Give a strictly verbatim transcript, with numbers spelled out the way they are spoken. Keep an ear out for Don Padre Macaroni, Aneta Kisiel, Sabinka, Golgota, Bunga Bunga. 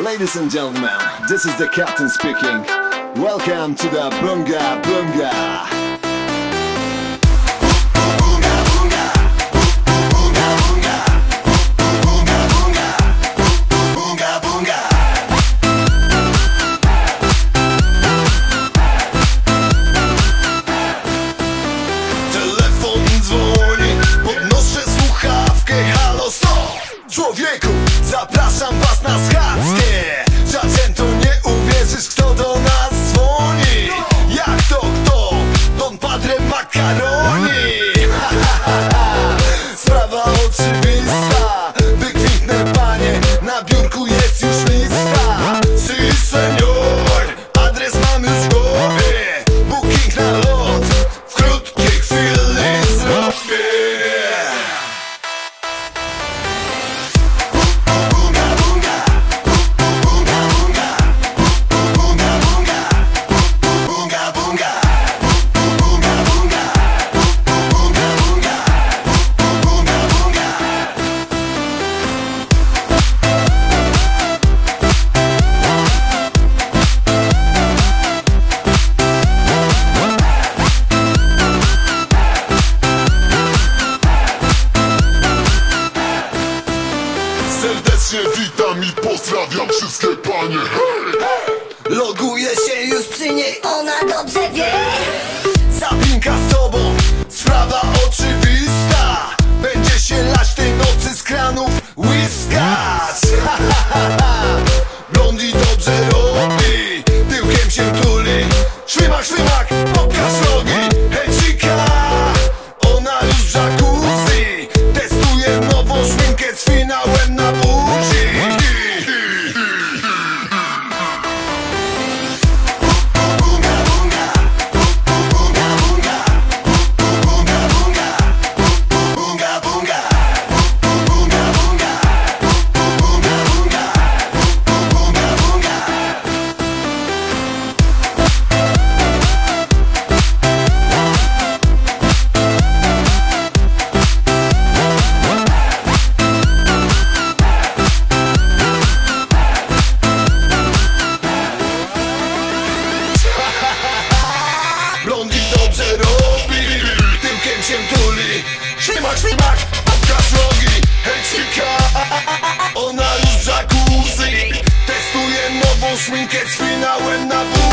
Ladies and gentlemen, this is the captain speaking. Welcome to the Bunga Bunga. Człowieku, zapraszam was na schadzkę. Żaden to nie uwierzysz, kto do nas dzwoni. Jak to kto? Don Padre Macaroni. Sprawa oczywista, wykwitnę panie, na biurku jest już lista. Si senior, adres mam już w głowie. Booking na lot, w krótkiej chwili zrobię. Serdecznie witam i pozdrawiam wszystkie panie. Loguję się już przy niej, ona dobrze wie. Sabinka z tobą, sprawa oczywista. Będzie się lać tej nocy z kranów whiskas. Blondi dobrze robi, tyłkiem się tuli. Szlimak, szlimak, pokaż nogi. Hej dzika, ona już w jacuzzi. Testuje nową szminkę z finałem na tyłkiem się tuli. Szlimak, szlimak, pokaż nogi. Hej dzika, ona już w jacuzzi. Testuje nową szminkę z finałem na buzi.